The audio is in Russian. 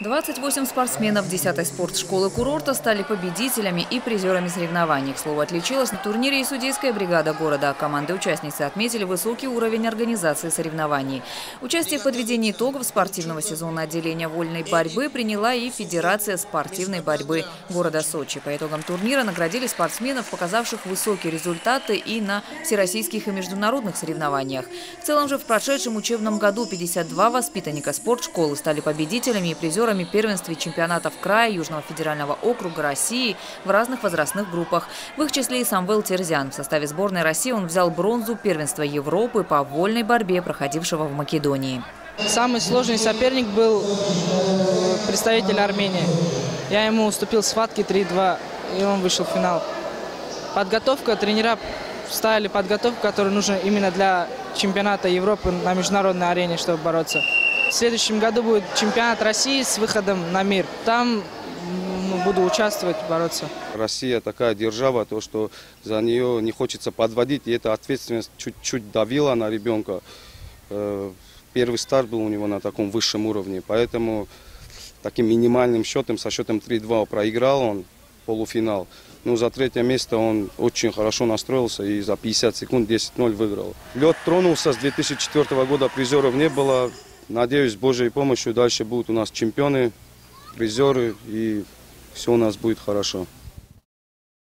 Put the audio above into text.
28 спортсменов 10-й спортшколы курорта стали победителями и призерами соревнований. К слову, отличилась на турнире и судейская бригада города. Команды-участницы отметили высокий уровень организации соревнований. Участие в подведении итогов спортивного сезона отделения вольной борьбы приняла и Федерация спортивной борьбы города Сочи. По итогам турнира наградили спортсменов, показавших высокие результаты и на всероссийских и международных соревнованиях. В целом же в прошедшем учебном году 52 воспитанника спортшколы стали победителями и призерами первенств и чемпионатов края, Южного федерального округа, России в разных возрастных группах. В их числе и Самвел Терзян. В составе сборной России он взял бронзу первенства Европы по вольной борьбе, проходившего в Македонии. Самый сложный соперник был представитель Армении. Я ему уступил в схватке 3-2, и он вышел в финал. Подготовка, тренера ставили подготовку, которая нужна именно для чемпионата Европы на международной арене, чтобы бороться. В следующем году будет чемпионат России с выходом на мир. Там буду участвовать, бороться. Россия такая держава, то что за нее не хочется подводить. И эта ответственность чуть-чуть давила на ребенка. Первый старт был у него на таком высшем уровне. Поэтому таким минимальным счетом, со счетом 3-2 проиграл он полуфинал. Но за третье место он очень хорошо настроился и за 50 секунд 10-0 выиграл. Лед тронулся, с 2004 года призеров не было. Надеюсь, с Божьей помощью дальше будут у нас чемпионы, призеры, и все у нас будет хорошо.